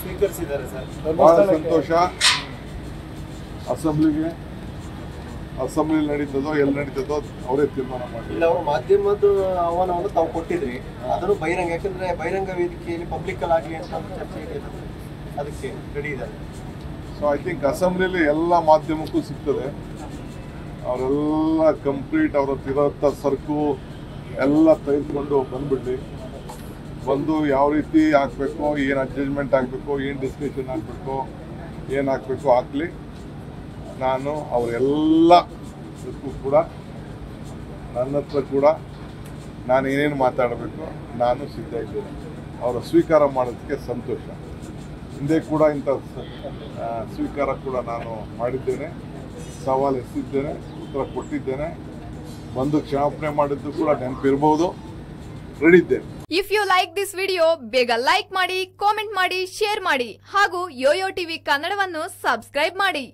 ಸ್ವೀಕರಿಸಿದ್ದಾರೆ ಸರ್. ಬಹಳ ಸಂತೋಷ. ಅಸೆಂಬ್ಲಿ ನಡೀತದೋ ಎಲ್ಲಿ ನಡೀತದೋ ಅವರೇ ತೀರ್ಮಾನ ಮಾಡ್ತಾರೆ. ಇಲ್ಲ, ಅವರು ಮಾಧ್ಯಮದ ಆಹ್ವಾನವನ್ನು ತಾವು ಕೊಟ್ಟಿದ್ರಿ, ಅದನ್ನು ಬಹಿರಂಗ, ಯಾಕಂದ್ರೆ ಬಹಿರಂಗ ವೇದಿಕೆಯಲ್ಲಿ ಪಬ್ಲಿಕ್ ಆಗಲಿ ಅಂತ ಚರ್ಚೆ ಇದೆ, ಅದಕ್ಕೆ ರೆಡಿ ಇದ್ದಾರೆ. ಸೊ ಐ ಥಿಂಕ್ ಅಸೆಂಬ್ಲಿಯಲ್ಲಿ ಎಲ್ಲ ಮಾಧ್ಯಮಕ್ಕೂ ಸಿಗ್ತದೆ. ಅವರೆಲ್ಲ ಕಂಪ್ಲೀಟ್ ಅವ್ರ ತಿರತ್ತ ಸರ್ಕು ಎಲ್ಲ ತೆಗೆದುಕೊಂಡು ಬಂದ್ಬಿಡ್ಲಿ, ಬಂದು ಯಾವ ರೀತಿ ಹಾಕಬೇಕು, ಏನು ಅಡ್ಜಸ್ಟ್ಮೆಂಟ್ ಆಗಬೇಕು, ಏನು ಡಿಸ್ಕಷನ್ ಆಗಬೇಕು, ಏನು ಹಾಕಬೇಕು ಹಾಕಲಿ. ನಾನು ಅವರೆಲ್ಲಕ್ಕೂ ಕೂಡ ನನ್ನ ಹತ್ರ ಕೂಡ ನಾನು ಏನೇನು ಮಾತಾಡಬೇಕು ನಾನು ಸಿದ್ಧ ಇದ್ದೇನೆ. ಅವರ ಸ್ವೀಕಾರ ಮಾಡೋದಕ್ಕೆ ಸಂತೋಷ. ಹಿಂದೆ ಕೂಡ ಇಂಥ ಸ್ವೀಕಾರ ಕೂಡ ನಾನು ಮಾಡಿದ್ದೇನೆ, ಸವಾಲು ಎತ್ತಿದ್ದೇನೆ, ಉತ್ತರ ಕೊಟ್ಟಿದ್ದೇನೆ, ಬಂದು ಕ್ಷಮಾಪಣೆ ಮಾಡಿದ್ದು ಕೂಡ ನೆನಪಿರ್ಬೋದು. ರೆಡಿ ಇದ್ದೇನೆ. If you like this video ಬೇಗ ಲೈಕ್ ಮಾಡಿ, ಕಾಮೆಂಟ್ ಮಾಡಿ, ಶೇರ್ ಮಾಡಿ ಹಾಗೂ ಯೋಯೋ ಟಿವಿ ಕನ್ನಡವನ್ನು ಸಬ್ಸ್ಕ್ರೈಬ್ ಮಾಡಿ.